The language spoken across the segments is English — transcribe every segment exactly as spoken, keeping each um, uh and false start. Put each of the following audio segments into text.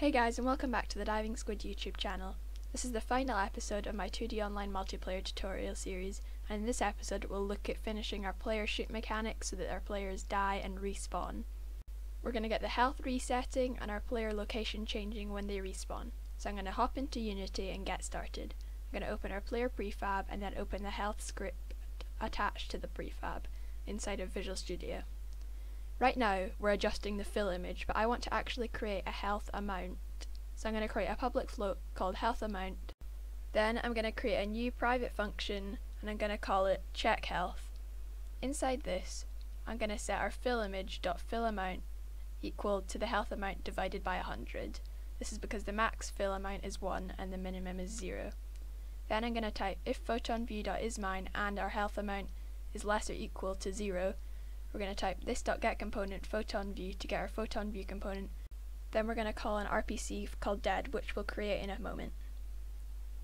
Hey guys, and welcome back to the Diving Squid YouTube channel. This is the final episode of my two D online multiplayer tutorial series, and in this episode we'll look at finishing our player shoot mechanic so that our players die and respawn. We're going to get the health resetting and our player location changing when they respawn. So I'm going to hop into Unity and get started. I'm going to open our player prefab and then open the health script attached to the prefab inside of Visual Studio. Right now we're adjusting the fill image, but I want to actually create a health amount. So I'm going to create a public float called health amount. Then I'm going to create a new private function and I'm going to call it check health. Inside this I'm going to set our fill image dot fill amount equal to the health amount divided by one hundred. This is because the max fill amount is one and the minimum is zero. Then I'm going to type if photon view dot is mine and our health amount is less or equal to zero. We're going to type this dot get component photon view to get our photon view component. Then we're going to call an R P C called dead, which we'll create in a moment.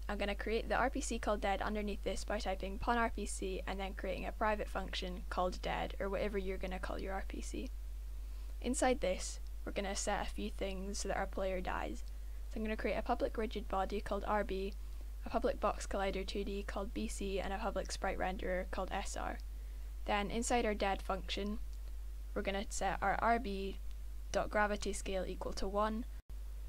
I'm going to create the R P C called dead underneath this by typing pon R P C and then creating a private function called dead, or whatever you're going to call your R P C. Inside this we're going to set a few things so that our player dies. So I'm going to create a public rigid body called R B, a public box collider two D called B C, and a public sprite renderer called S R. Then inside our dead function, we're going to set our R B.gravity scale equal to one,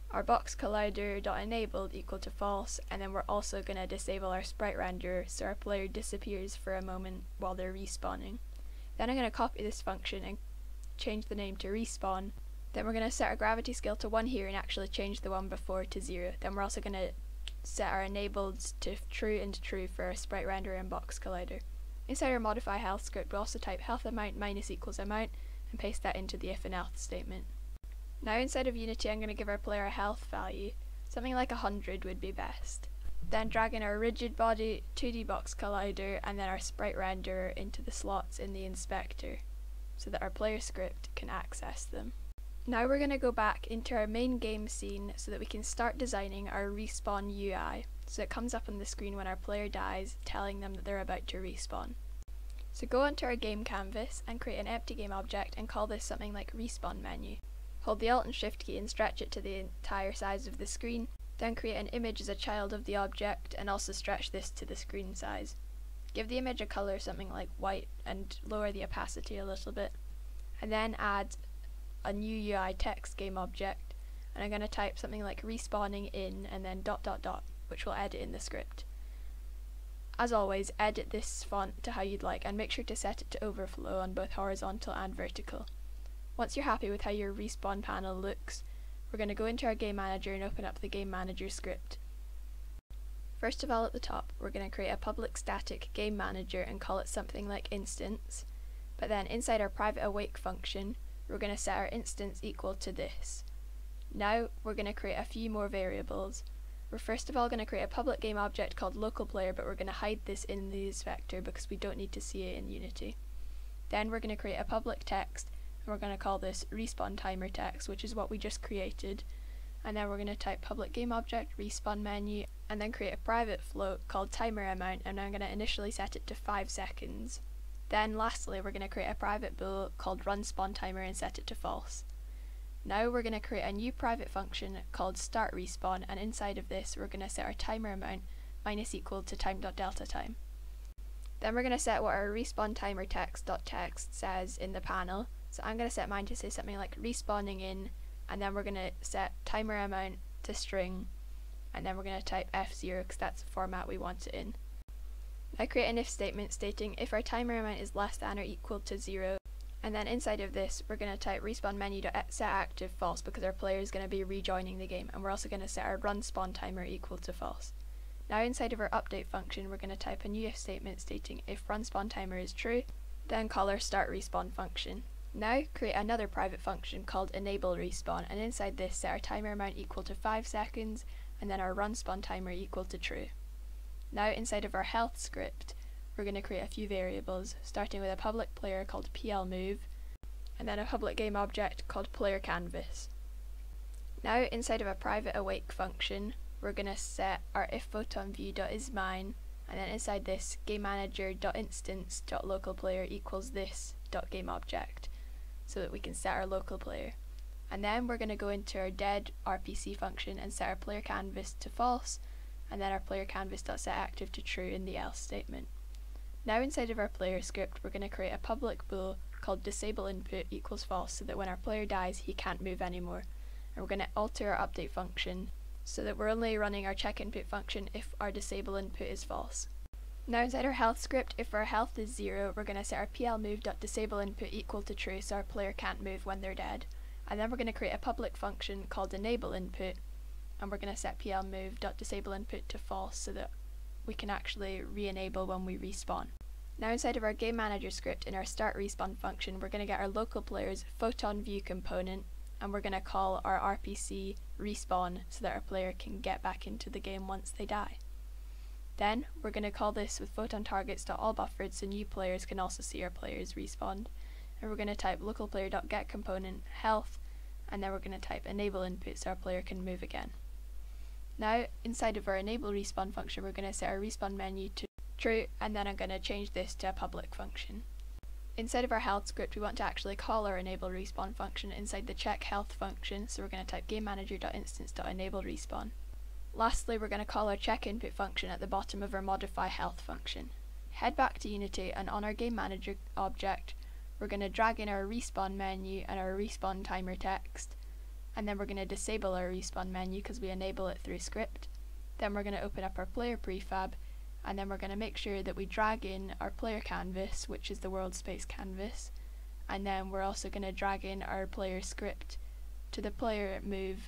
our box collider.enabled equal to false, and then we're also going to disable our sprite renderer so our player disappears for a moment while they're respawning. Then I'm going to copy this function and change the name to respawn. Then we're going to set our gravity scale to one here and actually change the one before to zero. Then we're also going to set our enabled to true and true for our sprite renderer and box collider. Inside our modify health script, we'll also type health amount minus equals amount and paste that into the if and else statement. Now inside of Unity I'm going to give our player a health value. Something like one hundred would be best. Then drag in our rigid body, two D box collider, and then our sprite renderer into the slots in the inspector so that our player script can access them. Now we're going to go back into our main game scene so that we can start designing our respawn U I. So it comes up on the screen when our player dies, telling them that they're about to respawn. So go onto our game canvas and create an empty game object and call this something like respawn menu. Hold the Alt and Shift key and stretch it to the entire size of the screen, then create an image as a child of the object and also stretch this to the screen size. Give the image a colour something like white and lower the opacity a little bit, and then add a new U I text game object, and I'm going to type something like respawning in and then dot dot dot, which we'll edit in the script. As always, edit this font to how you'd like and make sure to set it to overflow on both horizontal and vertical. Once you're happy with how your respawn panel looks, we're going to go into our game manager and open up the game manager script. First of all, at the top we're going to create a public static game manager and call it something like instance, but then inside our private awake function we're going to set our instance equal to this. Now we're going to create a few more variables. We're first of all going to create a public game object called local player, but we're going to hide this in the use vector because we don't need to see it in Unity. Then we're going to create a public text and we're going to call this respawn timer text, which is what we just created. And then we're going to type public game object respawn menu and then create a private float called timer amount, and I'm going to initially set it to five seconds. Then lastly we're going to create a private bool called run spawn timer and set it to false. Now we're going to create a new private function called start respawn, and inside of this we're going to set our timer amount minus equal to time.delta time. Then we're going to set what our respawn timer text.text says in the panel. So I'm going to set mine to say something like respawning in, and then we're going to set timer amount to string, and then we're going to type F zero because that's the format we want it in. I create an if statement stating if our timer amount is less than or equal to zero. And then inside of this we're going to type respawn menu dot set active false because our player is going to be rejoining the game, and we're also going to set our run spawn timer equal to false. Now inside of our update function we're going to type a new if statement stating if run spawn timer is true, then call our start respawn function. Now create another private function called enable respawn, and inside this set our timer amount equal to five seconds and then our run spawn timer equal to true. Now inside of our health script we're going to create a few variables, starting with a public player called plmove, and then a public game object called playerCanvas. Now inside of a private awake function, we're going to set our if photon view dot is mine, and then inside this game manager dot instance dot local player equals this dot game object, so that we can set our local player. and then we're going to go into our dead R P C function and set our player canvas to false, and then our player canvas.setActive to true in the else statement. Now inside of our player script we're going to create a public bool called disableInput equals false so that when our player dies he can't move anymore, and we're going to alter our update function so that we're only running our checkInput function if our disableInput is false. Now inside our health script, if our health is zero, we're going to set our plMove.disableInput equal to true so our player can't move when they're dead, and then we're going to create a public function called enableInput, and we're going to set plMove.disableInput to false so that we can actually re-enable when we respawn. Now inside of our game manager script, in our start respawn function, we're going to get our local player's Photon view component, and we're going to call our R P C respawn so that our player can get back into the game once they die. Then we're going to call this with Photon targets.allBuffered so new players can also see our players respawned, and we're going to type local player.get component health, and then we're going to type enable input so our player can move again. Now inside of our enable respawn function we're going to set our respawn menu to true, and then I'm going to change this to a public function. Inside of our health script we want to actually call our enable respawn function inside the check health function, so we're going to type gamemanager.instance.enable respawn. Lastly we're going to call our check input function at the bottom of our modify health function. Head back to Unity, and on our game manager object we're going to drag in our respawn menu and our respawn timer text, and then we're going to disable our respawn menu because we enable it through script. Then we're going to open up our player prefab, and then we're going to make sure that we drag in our player canvas, which is the world space canvas, and then we're also going to drag in our player script to the player move.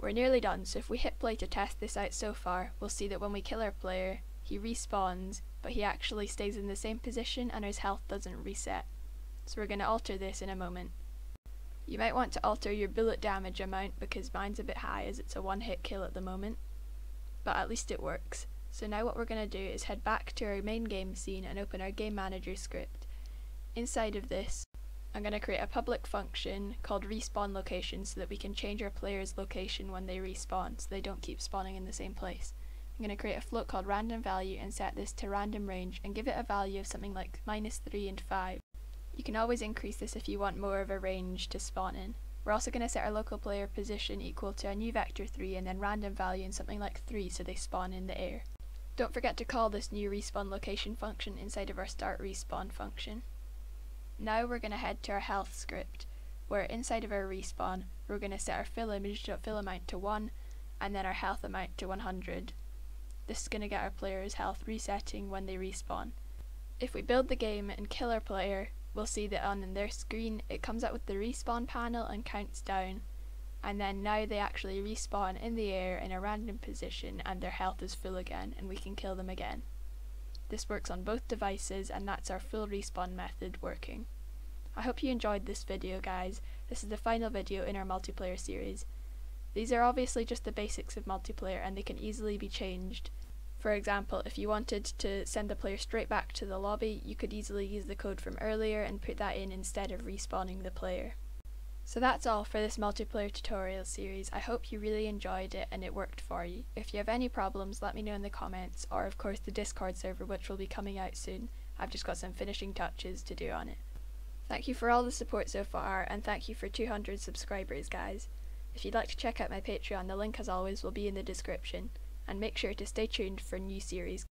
We're nearly done, so if we hit play to test this out so far, we'll see that when we kill our player he respawns, but he actually stays in the same position and his health doesn't reset. So we're going to alter this in a moment. You might want to alter your bullet damage amount because mine's a bit high as it's a one hit kill at the moment, but at least it works. So now what we're going to do is head back to our main game scene and open our game manager script. Inside of this I'm going to create a public function called respawn location so that we can change our player's location when they respawn so they don't keep spawning in the same place. I'm going to create a float called random value and set this to random range and give it a value of something like minus three and five. You can always increase this if you want more of a range to spawn in. We're also going to set our local player position equal to a new vector three and then random value in something like three so they spawn in the air. Don't forget to call this new respawn location function inside of our start respawn function. Now we're going to head to our health script, where inside of our respawn we're going to set our fill image.fillAmount to one and then our health amount to one hundred. This is going to get our player's health resetting when they respawn. If we build the game and kill our player, we'll see that on their screen it comes up with the respawn panel and counts down, and then now they actually respawn in the air in a random position and their health is full again and we can kill them again. This works on both devices, and that's our full respawn method working. I hope you enjoyed this video, guys. This is the final video in our multiplayer series. These are obviously just the basics of multiplayer and they can easily be changed. For example, if you wanted to send the player straight back to the lobby, you could easily use the code from earlier and put that in instead of respawning the player. So that's all for this multiplayer tutorial series. I hope you really enjoyed it and it worked for you. If you have any problems, let me know in the comments, or of course the Discord server, which will be coming out soon. I've just got some finishing touches to do on it. Thank you for all the support so far, and thank you for two hundred subscribers, guys. If you'd like to check out my Patreon, the link as always will be in the description. And make sure to stay tuned for new series.